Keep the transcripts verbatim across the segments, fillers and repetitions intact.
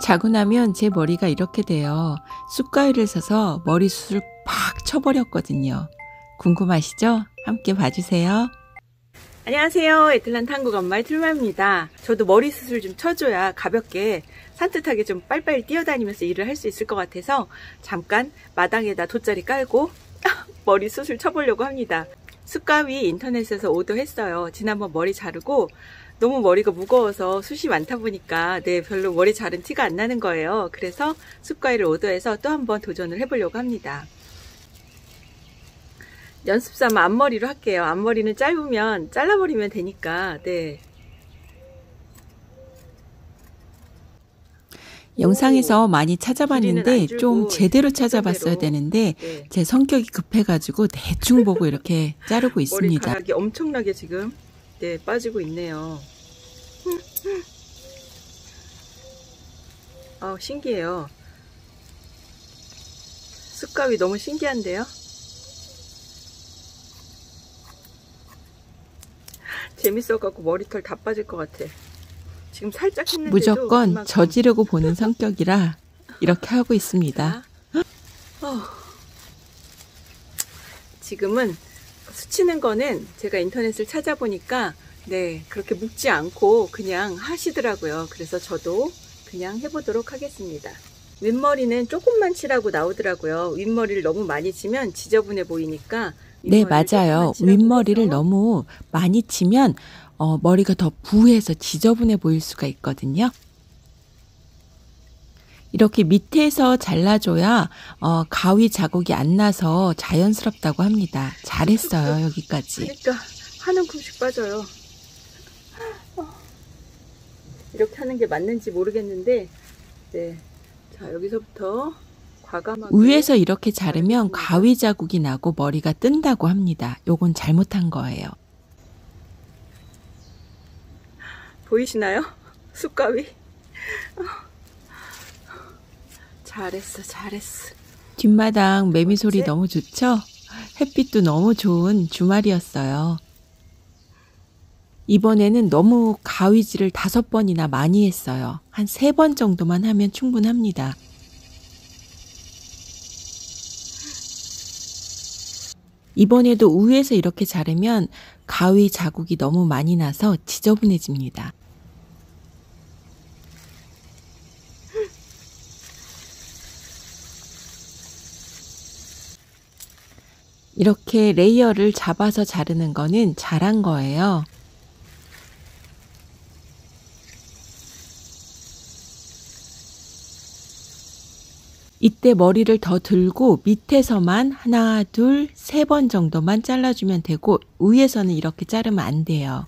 자고 나면 제 머리가 이렇게 돼요. 쑥가위를 사서 머리숱을 팍 쳐버렸거든요. 궁금하시죠? 함께 봐주세요. 안녕하세요. 애틀랜타 한국 엄마의 툴마입니다. 저도 머리숱을 좀 쳐줘야 가볍게 산뜻하게 좀 빨빨 뛰어다니면서 일을 할 수 있을 것 같아서 잠깐 마당에다 돗자리 깔고 머리숱을 쳐보려고 합니다. 숯가위 인터넷에서 오더했어요. 지난번 머리 자르고 너무 머리가 무거워서 숱이 많다 보니까 네, 별로 머리 자른 티가 안 나는 거예요. 그래서 숯가위를 오더해서 또 한번 도전을 해보려고 합니다. 연습삼아 앞머리로 할게요. 앞머리는 짧으면 잘라버리면 되니까. 네. 영상에서 많이 찾아봤는데 좀 제대로 찾아봤어야 되는데 네. 제 성격이 급해가지고 대충 보고 이렇게 자르고 있습니다. 머리카락이 엄청나게 지금 네, 빠지고 있네요. 아, 신기해요. 습감이 너무 신기한데요? 재밌어갖고 머리털 다 빠질 것 같아. 지금 살짝 했는데도 무조건 그만큼. 저지르고 보는 성격이라 이렇게 하고 있습니다. 어. 지금은 수치는 거는 제가 인터넷을 찾아보니까 네 그렇게 묶지 않고 그냥 하시더라고요. 그래서 저도 그냥 해보도록 하겠습니다. 윗머리는 조금만 치라고 나오더라고요. 윗머리를 너무 많이 치면 지저분해 보이니까 네, 맞아요. 윗머리를 너무 많이 치면 어, 머리가 더 부해서 지저분해 보일 수가 있거든요. 이렇게 밑에서 잘라줘야 어, 가위 자국이 안 나서 자연스럽다고 합니다. 잘했어요, 여기까지. 그러니까 한 움큼씩 빠져요. 이렇게 하는 게 맞는지 모르겠는데 네, 자 여기서부터 위에서 이렇게 자르면 가위 자국이 나고 머리가 뜬다고 합니다. 요건 잘못한 거예요. 보이시나요? 숯가위. 잘했어, 잘했어. 뒷마당 매미 소리 너무 좋죠? 햇빛도 너무 좋은 주말이었어요. 이번에는 너무 가위질을 다섯 번이나 많이 했어요. 한 세 번 정도만 하면 충분합니다. 이번에도 위에서 이렇게 자르면 가위 자국이 너무 많이 나서 지저분해집니다. 이렇게 레이어를 잡아서 자르는 거는 잘한 거예요. 이때 머리를 더 들고 밑에서만 하나, 둘, 세 번 정도만 잘라주면 되고 위에서는 이렇게 자르면 안 돼요.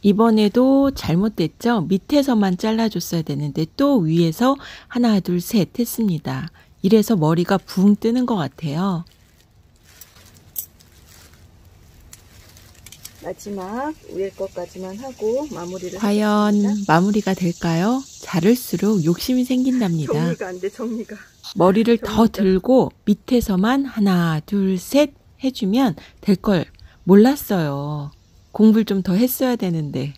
이번에도 잘못됐죠? 밑에서만 잘라줬어야 되는데 또 위에서 하나, 둘, 셋 했습니다. 이래서 머리가 붕 뜨는 것 같아요. 마지막 위에 것까지만 하고 마무리를 과연 하겠습니다. 마무리가 될까요? 자를수록 욕심이 생긴답니다. 정리가 안 돼, 정리가. 머리를 정리가. 더 들고 밑에서만 하나, 둘, 셋 해주면 될 걸 몰랐어요. 공부를 좀 더 했어야 되는데.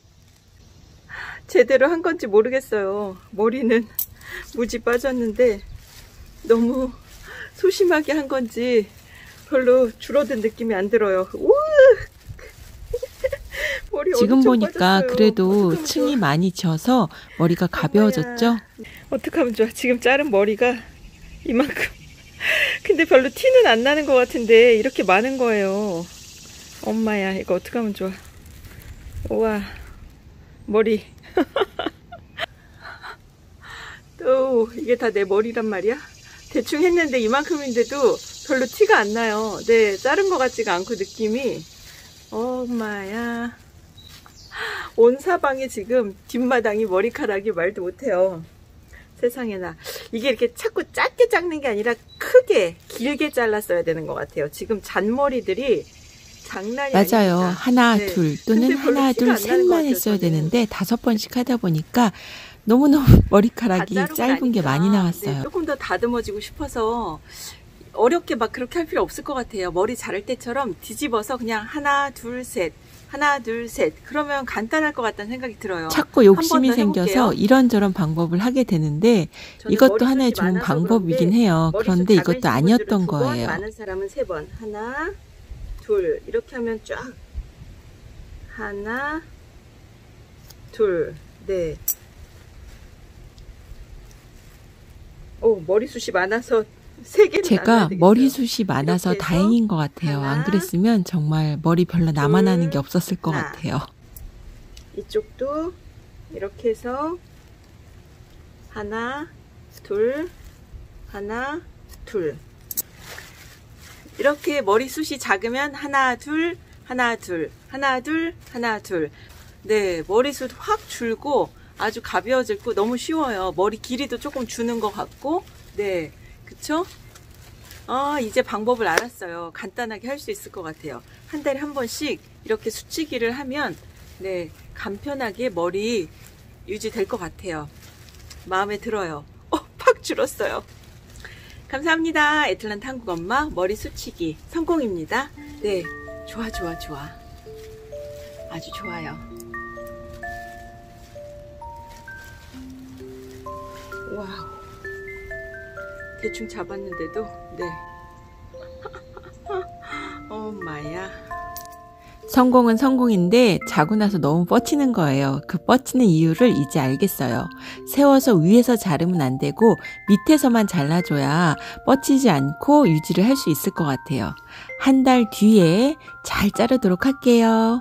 제대로 한 건지 모르겠어요. 머리는 무지 빠졌는데 너무 소심하게 한 건지 별로 줄어든 느낌이 안 들어요. 우! 지금 보니까 빠졌어요. 그래도 층이 좋아. 많이 져서 머리가 가벼워졌죠? 어떡하면 좋아. 지금 자른 머리가 이만큼. 근데 별로 티는 안 나는 것 같은데 이렇게 많은 거예요. 엄마야, 이거 어떡하면 좋아. 우와, 머리. 또 이게 다 내 머리란 말이야? 대충 했는데 이만큼인데도 별로 티가 안 나요. 네, 자른 것 같지가 않고 느낌이. 엄마야. 온 사방에 지금 뒷마당이 말이 말도 못해요. 세상에나. 이게 이렇게 자꾸 짧게 자르는 게 아니라 크게 길게 잘랐어야 되는 것 같아요. 지금 잔머리들이 장난이 아니에요. 맞아요. 아닙니다. 하나, 네. 둘 또는 하나, 둘, 셋만 했어야 되는데 다섯 번씩 하다 보니까 너무너무 머리카락이 짧은 게 많이 나왔어요. 네, 조금 더 다듬어지고 싶어서 어렵게 막 그렇게 할 필요 없을 것 같아요. 머리 자를 때처럼 뒤집어서 그냥 하나 둘 셋 하나 둘 셋 그러면 간단할 것 같다는 생각이 들어요. 자꾸 욕심이 생겨서 이런저런 방법을 하게 되는데 이것도 하나의 좋은 방법이긴 해요. 그런데 이것도 아니었던 거예요. 많은 사람은 세 번 하나 둘 이렇게 하면 쫙 하나 둘 네 오, 머리숱이 많아서 제가 머리숱이 많아서 다행인 것 같아요. 하나, 안 그랬으면 정말 머리 별로 남아나는 게 없었을 것 하나. 같아요. 이쪽도 이렇게 해서 하나, 둘, 하나, 둘 이렇게 머리숱이 작으면 하나, 둘, 하나, 둘, 하나, 둘, 하나, 둘 네, 머리숱 확 줄고 아주 가벼워지고 너무 쉬워요. 머리 길이도 조금 주는 것 같고 네. 그쵸? 아, 이제 방법을 알았어요. 간단하게 할 수 있을 것 같아요. 한 달에 한 번씩 이렇게 수치기를 하면 네, 간편하게 머리 유지될 것 같아요. 마음에 들어요. 어, 팍 줄었어요. 감사합니다. 애틀랜타 한국엄마 머리 수치기 성공입니다. 네, 좋아 좋아 좋아. 아주 좋아요. 와우. 대충 잡았는데도 네. 엄마야. 성공은 성공인데 자고 나서 너무 뻗치는 거예요. 그 뻗치는 이유를 이제 알겠어요. 세워서 위에서 자르면 안 되고 밑에서만 잘라줘야 뻗치지 않고 유지를 할 수 있을 것 같아요. 한 달 뒤에 잘 자르도록 할게요.